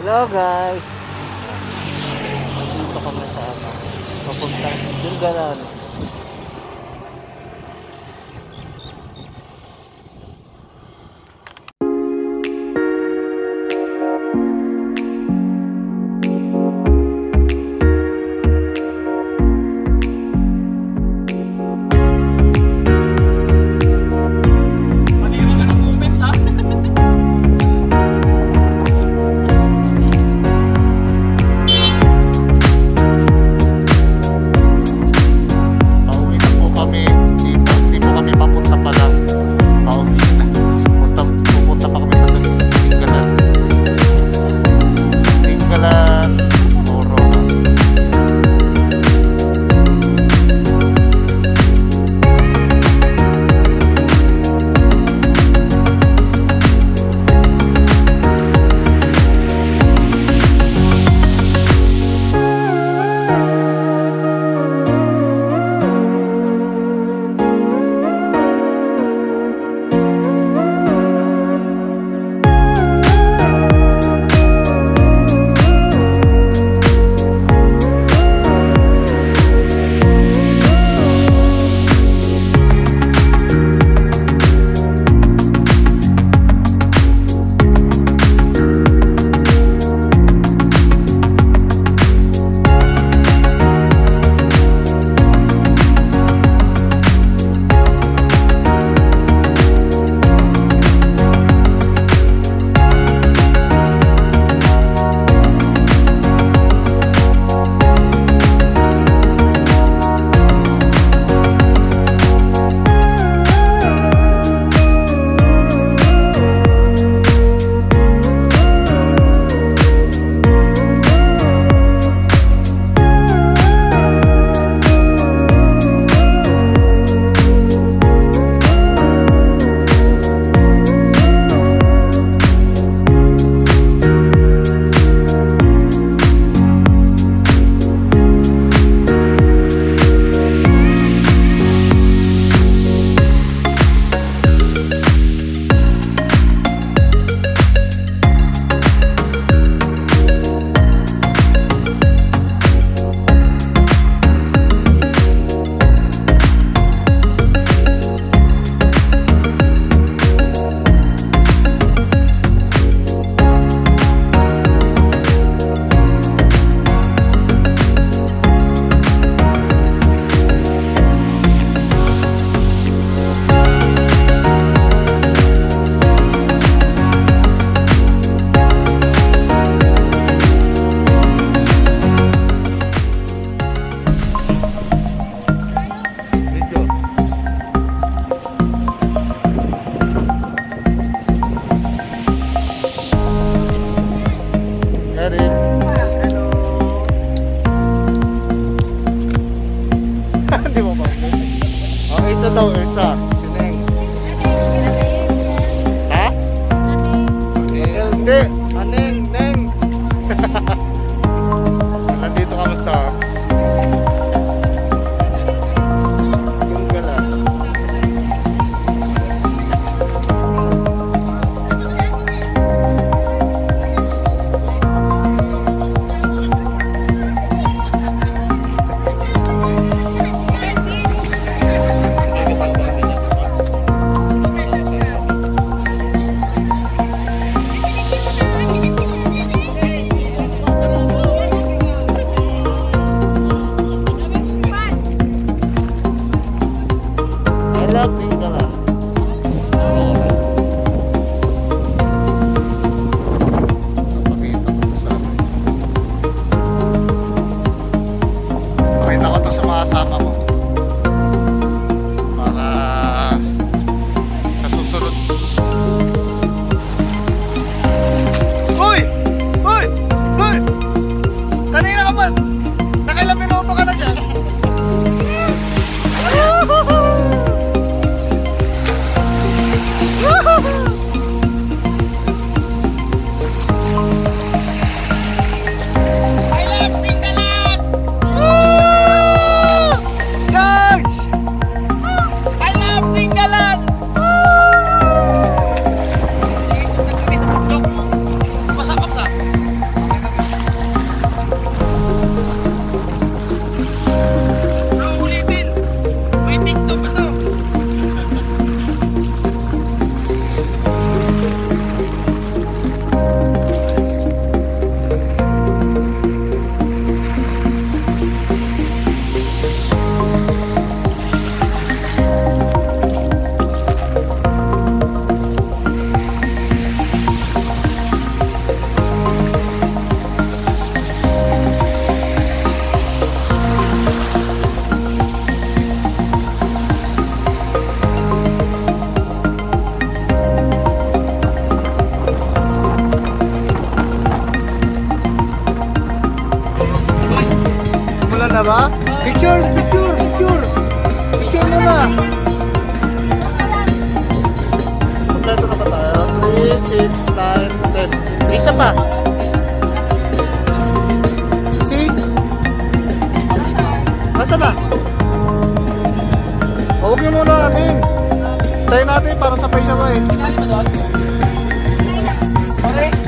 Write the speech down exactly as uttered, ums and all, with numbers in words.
Hello guys, dito kami sa ano, papuntang Dulgaran. Dito Neva? Pictures, picture, picture. Picture Neva. Kompleto na ba tayo? three, six, nine, ten. Isa pa. See? Nasa na? Huwag niyo muna amin. Tayo natin para sa paisa ba eh. Pinali ba doon? Correct.